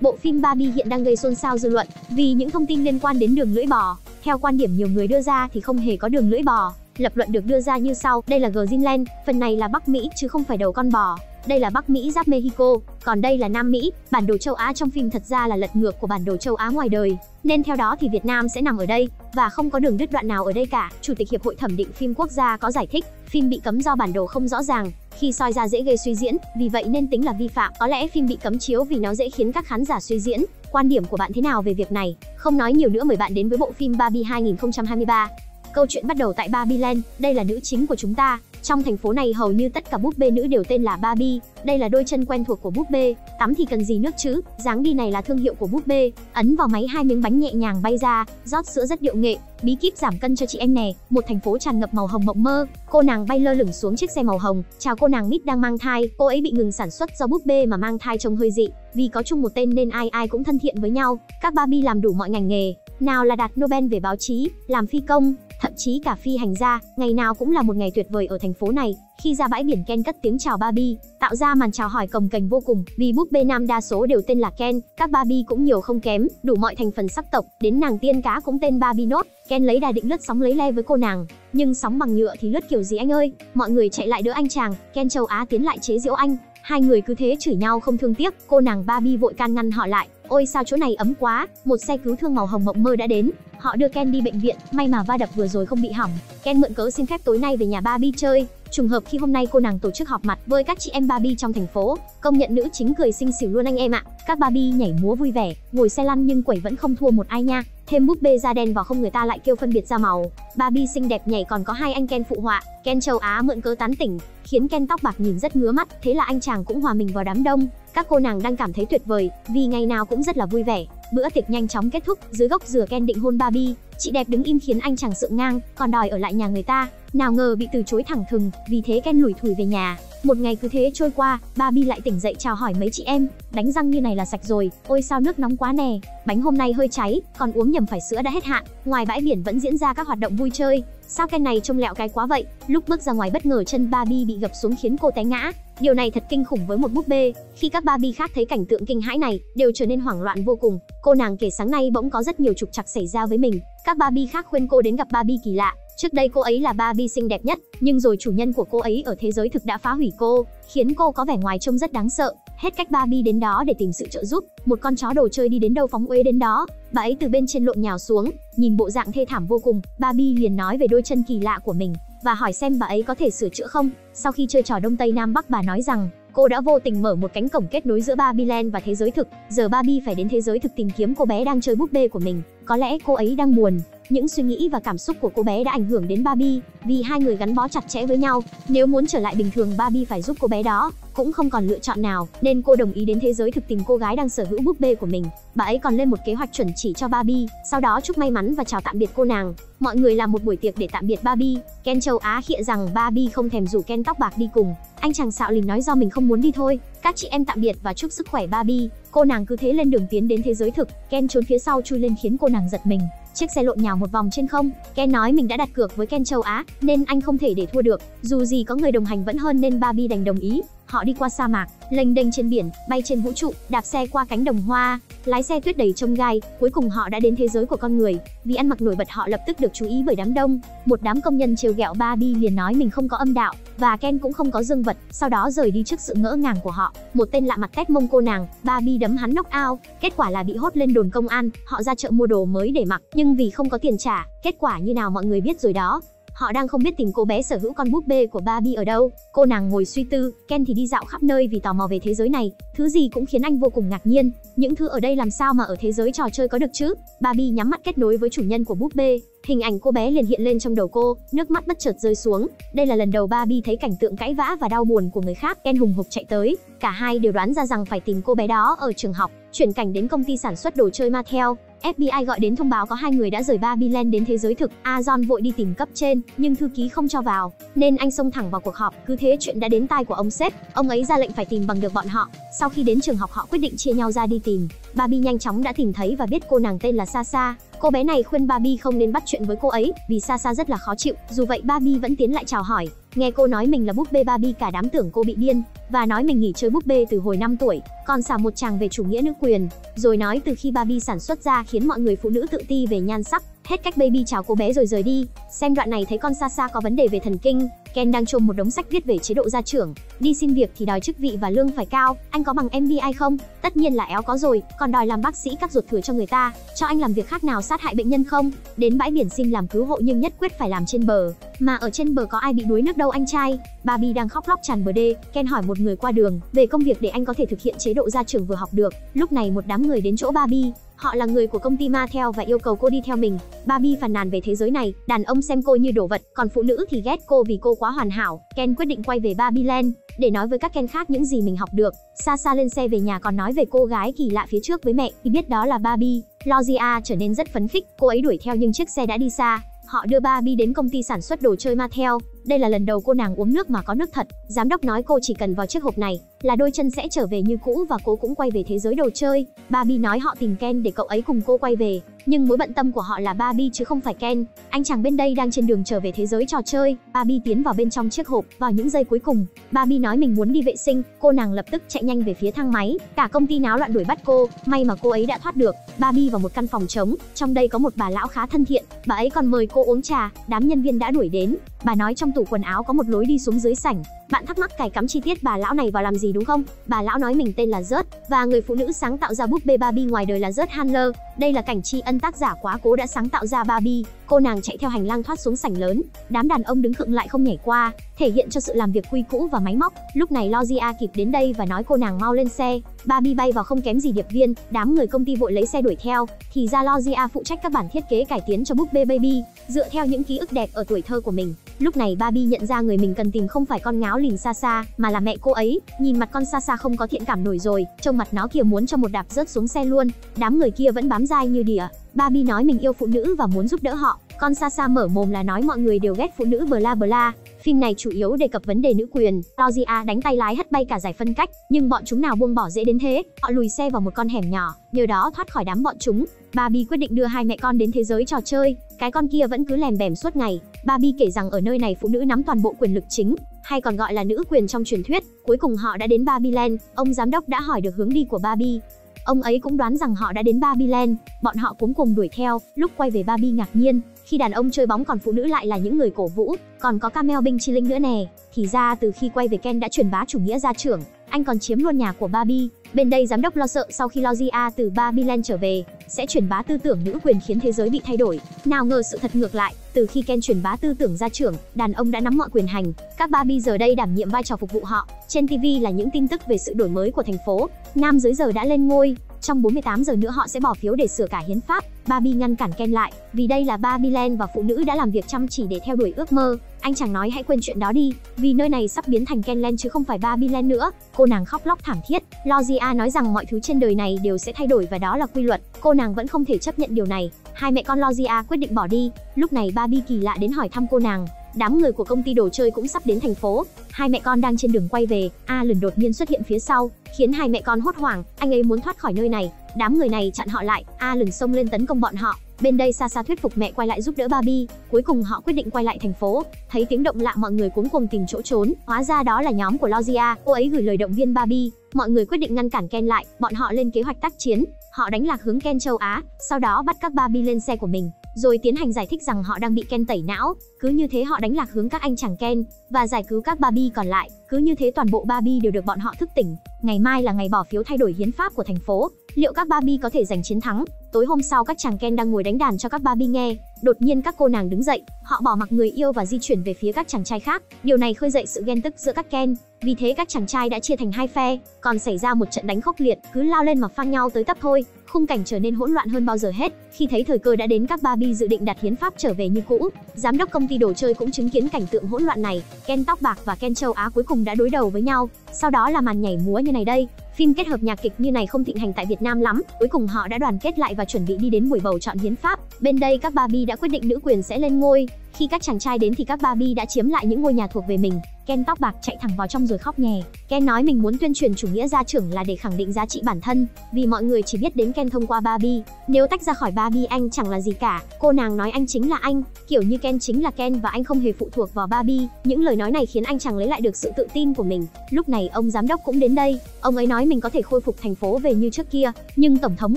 Bộ phim Barbie hiện đang gây xôn xao dư luận vì những thông tin liên quan đến đường lưỡi bò. Theo quan điểm nhiều người đưa ra thì không hề có đường lưỡi bò. Lập luận được đưa ra như sau: đây là Greenland, phần này là Bắc Mỹ chứ không phải đầu con bò. Đây là Bắc Mỹ giáp Mexico, còn đây là Nam Mỹ. Bản đồ châu Á trong phim thật ra là lật ngược của bản đồ châu Á ngoài đời, nên theo đó thì Việt Nam sẽ nằm ở đây và không có đường đứt đoạn nào ở đây cả. Chủ tịch Hiệp hội Thẩm định phim quốc gia có giải thích, phim bị cấm do bản đồ không rõ ràng, khi soi ra dễ gây suy diễn, vì vậy nên tính là vi phạm. Có lẽ phim bị cấm chiếu vì nó dễ khiến các khán giả suy diễn. Quan điểm của bạn thế nào về việc này? Không nói nhiều nữa, mời bạn đến với bộ phim Barbie 2023. Câu chuyện bắt đầu tại Barbieland, đây là nữ chính của chúng ta. Trong thành phố này hầu như tất cả búp bê nữ đều tên là Barbie. Đây là đôi chân quen thuộc của búp bê, tắm thì cần gì nước chứ. Dáng đi này là thương hiệu của búp bê. Ấn vào máy, hai miếng bánh nhẹ nhàng bay ra, rót sữa rất điệu nghệ. Bí kíp giảm cân cho chị em nè. Một thành phố tràn ngập màu hồng mộng mơ. Cô nàng bay lơ lửng xuống chiếc xe màu hồng. Chào cô nàng Mít đang mang thai. Cô ấy bị ngừng sản xuất do búp bê mà mang thai trông hơi dị. Vì có chung một tên nên ai ai cũng thân thiện với nhau. Các Barbie làm đủ mọi ngành nghề. Nào là đạt Nobel về báo chí, làm phi công, thậm chí cả phi hành gia. Ngày nào cũng là một ngày tuyệt vời ở thành phố này. Khi ra bãi biển, Ken cất tiếng chào Barbie, tạo ra màn chào hỏi cồng kềnh vô cùng. Vì búp bê nam đa số đều tên là Ken, các Barbie cũng nhiều không kém, đủ mọi thành phần sắc tộc, đến nàng tiên cá cũng tên Barbie nốt. Ken lấy đà định lướt sóng lấy le với cô nàng, nhưng sóng bằng nhựa thì lướt kiểu gì anh ơi. Mọi người chạy lại đỡ anh chàng, Ken châu Á tiến lại chế giễu anh. Hai người cứ thế chửi nhau không thương tiếc. Cô nàng Barbie vội can ngăn họ lại. Ôi sao chỗ này ấm quá. Một xe cứu thương màu hồng mộng mơ đã đến. Họ đưa Ken đi bệnh viện, may mà va đập vừa rồi không bị hỏng. Ken mượn cớ xin phép tối nay về nhà Barbie chơi. Trùng hợp khi hôm nay cô nàng tổ chức họp mặt với các chị em Barbie trong thành phố. Công nhận nữ chính cười xinh xỉu luôn anh em ạ. Các Barbie nhảy múa vui vẻ, ngồi xe lăn nhưng quẩy vẫn không thua một ai nha. Thêm búp bê da đen vào không người ta lại kêu phân biệt da màu. Barbie xinh đẹp nhảy còn có hai anh Ken phụ họa. Ken châu Á mượn cớ tán tỉnh, khiến Ken tóc bạc nhìn rất ngứa mắt. Thế là anh chàng cũng hòa mình vào đám đông. Các cô nàng đang cảm thấy tuyệt vời vì ngày nào cũng rất là vui vẻ. Bữa tiệc nhanh chóng kết thúc. Dưới gốc dừa, Ken định hôn Barbie. Chị đẹp đứng im khiến anh chàng sượng ngang, còn đòi ở lại nhà người ta. Nào ngờ bị từ chối thẳng thừng, vì thế Ken lủi thủi về nhà. Một ngày cứ thế trôi qua, Barbie lại tỉnh dậy chào hỏi mấy chị em. Đánh răng như này là sạch rồi. Ôi sao nước nóng quá nè. Bánh hôm nay hơi cháy, còn uống nhầm phải sữa đã hết hạn. Ngoài bãi biển vẫn diễn ra các hoạt động vui chơi. Sao Ken này trông lẹo cái quá vậy? Lúc bước ra ngoài bất ngờ chân Barbie bị gập xuống khiến cô té ngã. Điều này thật kinh khủng với một búp bê. Khi các Barbie khác thấy cảnh tượng kinh hãi này, đều trở nên hoảng loạn vô cùng. Cô nàng kể sáng nay bỗng có rất nhiều trục trặc xảy ra với mình. Các Barbie khác khuyên cô đến gặp Barbie kỳ lạ. Trước đây cô ấy là Barbie xinh đẹp nhất, nhưng rồi chủ nhân của cô ấy ở thế giới thực đã phá hủy cô, khiến cô có vẻ ngoài trông rất đáng sợ. Hết cách, Barbie đến đó để tìm sự trợ giúp. Một con chó đồ chơi đi đến đâu phóng uế đến đó. Bà ấy từ bên trên lộn nhào xuống, nhìn bộ dạng thê thảm vô cùng. Barbie liền nói về đôi chân kỳ lạ của mình và hỏi xem bà ấy có thể sửa chữa không. Sau khi chơi trò Đông Tây Nam Bắc, bà nói rằng cô đã vô tình mở một cánh cổng kết nối giữa Barbieland và thế giới thực. Giờ Barbie phải đến thế giới thực tìm kiếm cô bé đang chơi búp bê của mình. Có lẽ cô ấy đang buồn. Những suy nghĩ và cảm xúc của cô bé đã ảnh hưởng đến Barbie, vì hai người gắn bó chặt chẽ với nhau. Nếu muốn trở lại bình thường, Barbie phải giúp cô bé đó, cũng không còn lựa chọn nào, nên cô đồng ý đến thế giới thực tìm cô gái đang sở hữu búp bê của mình. Bà ấy còn lên một kế hoạch chuẩn chỉ cho Barbie, sau đó chúc may mắn và chào tạm biệt cô nàng. Mọi người làm một buổi tiệc để tạm biệt Barbie. Ken châu Á khịa rằng Barbie không thèm rủ Ken tóc bạc đi cùng. Anh chàng xạo lình nói do mình không muốn đi thôi. Các chị em tạm biệt và chúc sức khỏe Barbie. Cô nàng cứ thế lên đường tiến đến thế giới thực. Ken trốn phía sau chui lên khiến cô nàng giật mình. Chiếc xe lộn nhào một vòng trên không. Ken nói mình đã đặt cược với Ken châu Á nên anh không thể để thua được. Dù gì có người đồng hành vẫn hơn nên Barbie đành đồng ý. Họ đi qua sa mạc, lênh đênh trên biển, bay trên vũ trụ, đạp xe qua cánh đồng hoa, lái xe tuyết đầy chông gai. Cuối cùng họ đã đến thế giới của con người. Vì ăn mặc nổi bật họ lập tức được chú ý bởi đám đông. Một đám công nhân trêu ghẹo Barbie liền nói mình không có âm đạo và Ken cũng không có dương vật, sau đó rời đi trước sự ngỡ ngàng của họ. Một tên lạ mặt tét mông cô nàng, Barbie đấm hắn knock out, kết quả là bị hốt lên đồn công an. Họ ra chợ mua đồ mới để mặc, nhưng vì không có tiền trả, kết quả như nào mọi người biết rồi đó. Họ đang không biết tìm cô bé sở hữu con búp bê của Barbie ở đâu. Cô nàng ngồi suy tư, Ken thì đi dạo khắp nơi vì tò mò về thế giới này. Thứ gì cũng khiến anh vô cùng ngạc nhiên. Những thứ ở đây làm sao mà ở thế giới trò chơi có được chứ? Barbie nhắm mắt kết nối với chủ nhân của búp bê. Hình ảnh cô bé liền hiện lên trong đầu cô, nước mắt bất chợt rơi xuống. Đây là lần đầu Barbie thấy cảnh tượng cãi vã và đau buồn của người khác. Ken hùng hục chạy tới, cả hai đều đoán ra rằng phải tìm cô bé đó ở trường học. Chuyển cảnh đến công ty sản xuất đồ chơi Mattel, FBI gọi đến thông báo có hai người đã rời Barbieland đến thế giới thực. John vội đi tìm cấp trên, nhưng thư ký không cho vào, nên anh xông thẳng vào cuộc họp. Cứ thế chuyện đã đến tai của ông sếp, ông ấy ra lệnh phải tìm bằng được bọn họ. Sau khi đến trường học họ quyết định chia nhau ra đi tìm. Barbie nhanh chóng đã tìm thấy và biết cô nàng tên là Sasha. Cô bé này khuyên Barbie không nên bắt chuyện với cô ấy vì Sasha rất là khó chịu. Dù vậy Barbie vẫn tiến lại chào hỏi. Nghe cô nói mình là búp bê Barbie cả đám tưởng cô bị điên. và nói mình nghỉ chơi búp bê từ hồi 5 tuổi, còn xả một tràng về chủ nghĩa nữ quyền, rồi nói từ khi Barbie sản xuất ra khiến mọi người phụ nữ tự ti về nhan sắc. Hết cách, Baby chào cô bé rồi rời đi. Xem đoạn này thấy con Sasha có vấn đề về thần kinh. Ken đang chôm một đống sách viết về chế độ gia trưởng. Đi xin việc thì đòi chức vị và lương phải cao. Anh có bằng FBI không? Tất nhiên là éo có rồi. Còn đòi làm bác sĩ cắt ruột thừa cho người ta. Cho anh làm việc khác nào sát hại bệnh nhân không? Đến bãi biển xin làm cứu hộ nhưng nhất quyết phải làm trên bờ. Mà ở trên bờ có ai bị đuối nước đâu anh trai. Barbie đang khóc lóc tràn bờ đê. Ken hỏi một người qua đường về công việc để anh có thể thực hiện chế độ gia trưởng vừa học được. Lúc này một đám người đến chỗ Barbie. Họ là người của công ty Mattel và yêu cầu cô đi theo mình. Barbie phàn nàn về thế giới này, đàn ông xem cô như đồ vật, còn phụ nữ thì ghét cô vì cô quá hoàn hảo. Ken quyết định quay về Barbieland để nói với các Ken khác những gì mình học được. Sasha lên xe về nhà còn nói về cô gái kỳ lạ phía trước với mẹ, thì biết đó là Barbie. Lozia trở nên rất phấn khích, cô ấy đuổi theo nhưng chiếc xe đã đi xa. Họ đưa Barbie đến công ty sản xuất đồ chơi Mattel. Đây là lần đầu cô nàng uống nước mà có nước thật. Giám đốc nói cô chỉ cần vào chiếc hộp này là đôi chân sẽ trở về như cũ và cô cũng quay về thế giới đồ chơi. Barbie nói họ tìm Ken để cậu ấy cùng cô quay về, nhưng mối bận tâm của họ là Barbie chứ không phải Ken. Anh chàng bên đây đang trên đường trở về thế giới trò chơi. Barbie tiến vào bên trong chiếc hộp. Vào những giây cuối cùng, Barbie nói mình muốn đi vệ sinh. Cô nàng lập tức chạy nhanh về phía thang máy. Cả công ty náo loạn đuổi bắt cô. May mà cô ấy đã thoát được. Barbie vào một căn phòng trống. Trong đây có một bà lão khá thân thiện. Bà ấy còn mời cô uống trà. Đám nhân viên đã đuổi đến. Bà nói trong tủ quần áo có một lối đi xuống dưới sảnh. Bạn thắc mắc cài cắm chi tiết bà lão này vào làm gì đúng không? Bà lão nói mình tên là Ruth và người phụ nữ sáng tạo ra búp bê Barbie ngoài đời là Ruth Handler. Đây là cảnh tri ân tác giả quá cố đã sáng tạo ra Barbie. Cô nàng chạy theo hành lang thoát xuống sảnh lớn. Đám đàn ông đứng khựng lại không nhảy qua, thể hiện cho sự làm việc quy cũ và máy móc. Lúc này Lozia kịp đến đây và nói cô nàng mau lên xe. Barbie bay vào không kém gì điệp viên. Đám người công ty vội lấy xe đuổi theo. Thì ra Lozia phụ trách các bản thiết kế cải tiến cho búp bê Baby, dựa theo những ký ức đẹp ở tuổi thơ của mình. Lúc này Barbie nhận ra người mình cần tìm không phải con ngáo lìn Sasha mà là mẹ cô ấy. Nhìn mặt con Sasha không có thiện cảm nổi rồi, trông mặt nó kìa muốn cho một đạp rớt xuống xe luôn. Đám người kia vẫn bám dai như đỉa. Barbie nói mình yêu phụ nữ và muốn giúp đỡ họ. Con Sasha mở mồm là nói mọi người đều ghét phụ nữ bla bla. Phim này chủ yếu đề cập vấn đề nữ quyền. Lozia đánh tay lái hất bay cả giải phân cách, nhưng bọn chúng nào buông bỏ dễ đến thế. Họ lùi xe vào một con hẻm nhỏ, nhờ đó thoát khỏi đám bọn chúng. Barbie quyết định đưa hai mẹ con đến thế giới trò chơi. Cái con kia vẫn cứ lèm bèm suốt ngày. Barbie kể rằng ở nơi này phụ nữ nắm toàn bộ quyền lực chính, hay còn gọi là nữ quyền trong truyền thuyết. Cuối cùng họ đã đến Barbieland. Ông giám đốc đã hỏi được hướng đi của Barbie. Ông ấy cũng đoán rằng họ đã đến Barbieland. Bọn họ cuống cuồng đuổi theo. Lúc quay về Barbie ngạc nhiên khi đàn ông chơi bóng còn phụ nữ lại là những người cổ vũ. Còn có camel binh chi linh nữa nè. Thì ra từ khi quay về Ken đã truyền bá chủ nghĩa gia trưởng. Anh còn chiếm luôn nhà của Barbie. Bên đây giám đốc lo sợ sau khi Lozia từ Barbieland trở về sẽ truyền bá tư tưởng nữ quyền khiến thế giới bị thay đổi. Nào ngờ sự thật ngược lại, từ khi Ken truyền bá tư tưởng gia trưởng, đàn ông đã nắm mọi quyền hành. Các Barbie giờ đây đảm nhiệm vai trò phục vụ họ. Trên TV là những tin tức về sự đổi mới của thành phố. Nam giới giờ đã lên ngôi. Trong 48 giờ nữa họ sẽ bỏ phiếu để sửa cả hiến pháp. Barbie ngăn cản Ken lại, vì đây là Barbieland và phụ nữ đã làm việc chăm chỉ để theo đuổi ước mơ. Anh chàng nói hãy quên chuyện đó đi, vì nơi này sắp biến thành Kenland chứ không phải Barbieland nữa. Cô nàng khóc lóc thảm thiết. Lozia nói rằng mọi thứ trên đời này đều sẽ thay đổi và đó là quy luật. Cô nàng vẫn không thể chấp nhận điều này. Hai mẹ con Lozia quyết định bỏ đi. Lúc này Barbie kỳ lạ đến hỏi thăm cô nàng. Đám người của công ty đồ chơi cũng sắp đến thành phố. Hai mẹ con đang trên đường quay về, Alan đột nhiên xuất hiện phía sau, khiến hai mẹ con hốt hoảng. Anh ấy muốn thoát khỏi nơi này. Đám người này chặn họ lại. Alan xông lên tấn công bọn họ. Bên đây Sasha thuyết phục mẹ quay lại giúp đỡ Barbie. Cuối cùng họ quyết định quay lại thành phố. Thấy tiếng động lạ mọi người cuống cuồng tìm chỗ trốn. Hóa ra đó là nhóm của Lozia. Cô ấy gửi lời động viên Barbie. Mọi người quyết định ngăn cản Ken lại. Bọn họ lên kế hoạch tác chiến. Họ đánh lạc hướng Ken châu Á, sau đó bắt các Barbie lên xe của mình, rồi tiến hành giải thích rằng họ đang bị Ken tẩy não. Cứ như thế họ đánh lạc hướng các anh chàng Ken và giải cứu các Barbie còn lại. Cứ như thế toàn bộ Barbie đều được bọn họ thức tỉnh. Ngày mai là ngày bỏ phiếu thay đổi hiến pháp của thành phố. Liệu các Barbie có thể giành chiến thắng? Tối hôm sau các chàng Ken đang ngồi đánh đàn cho các Barbie nghe. Đột nhiên các cô nàng đứng dậy, họ bỏ mặc người yêu và di chuyển về phía các chàng trai khác. Điều này khơi dậy sự ghen tức giữa các Ken. Vì thế các chàng trai đã chia thành hai phe, còn xảy ra một trận đánh khốc liệt, cứ lao lên mà phang nhau tới tấp thôi. Khung cảnh trở nên hỗn loạn hơn bao giờ hết. Khi thấy thời cơ đã đến, các Barbie dự định đặt hiến pháp trở về như cũ. Giám đốc công ty đồ chơi cũng chứng kiến cảnh tượng hỗn loạn này. Ken tóc bạc và Ken châu Á cuối cùng đã đối đầu với nhau. Sau đó là màn nhảy múa như này đây. Phim kết hợp nhạc kịch như này không thịnh hành tại Việt Nam lắm. Cuối cùng họ đã đoàn kết lại và chuẩn bị đi đến buổi bầu chọn hiến pháp. Bên đây các Barbie đã quyết định nữ quyền sẽ lên ngôi. Khi các chàng trai đến thì các Barbie đã chiếm lại những ngôi nhà thuộc về mình. Ken tóc bạc chạy thẳng vào trong rồi khóc nhè. Ken nói mình muốn tuyên truyền chủ nghĩa gia trưởng là để khẳng định giá trị bản thân, vì mọi người chỉ biết đến Ken thông qua Barbie. Nếu tách ra khỏi Barbie anh chẳng là gì cả. Cô nàng nói anh chính là anh, kiểu như Ken chính là Ken và anh không hề phụ thuộc vào Barbie. Những lời nói này khiến anh chàng lấy lại được sự tự tin của mình. Lúc này ông giám đốc cũng đến đây. Ông ấy nói mình có thể khôi phục thành phố về như trước kia, nhưng tổng thống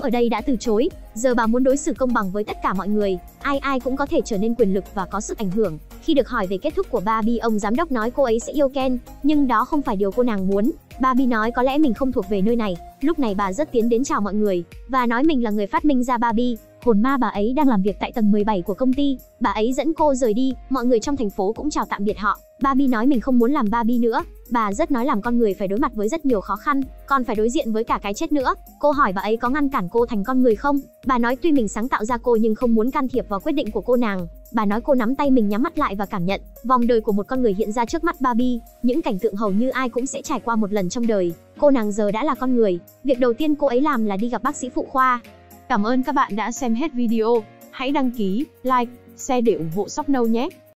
ở đây đã từ chối. Giờ bà muốn đối xử công bằng với tất cả mọi người, ai cũng có thể trở nên quyền lực và có sức ảnh hưởng. Khi được hỏi về kết thúc của Barbie, ông giám đốc nói cô ấy sẽ yêu Ken, nhưng đó không phải điều cô nàng muốn. Barbie nói có lẽ mình không thuộc về nơi này. Lúc này bà rất tiến đến chào mọi người và nói mình là người phát minh ra Barbie. Hồn ma bà ấy đang làm việc tại tầng 17 của công ty. Bà ấy dẫn cô rời đi, mọi người trong thành phố cũng chào tạm biệt họ. Barbie nói mình không muốn làm Barbie nữa. Bà rất nói làm con người phải đối mặt với rất nhiều khó khăn, còn phải đối diện với cả cái chết nữa. Cô hỏi bà ấy có ngăn cản cô thành con người không? Bà nói tuy mình sáng tạo ra cô nhưng không muốn can thiệp vào quyết định của cô nàng. Bà nói cô nắm tay mình nhắm mắt lại và cảm nhận vòng đời của một con người hiện ra trước mắt Barbie. Những cảnh tượng hầu như ai cũng sẽ trải qua một lần trong đời. Cô nàng giờ đã là con người. Việc đầu tiên cô ấy làm là đi gặp bác sĩ phụ khoa. Cảm ơn các bạn đã xem hết video. Hãy đăng ký, like, share để ủng hộ Sóc Nâu nhé.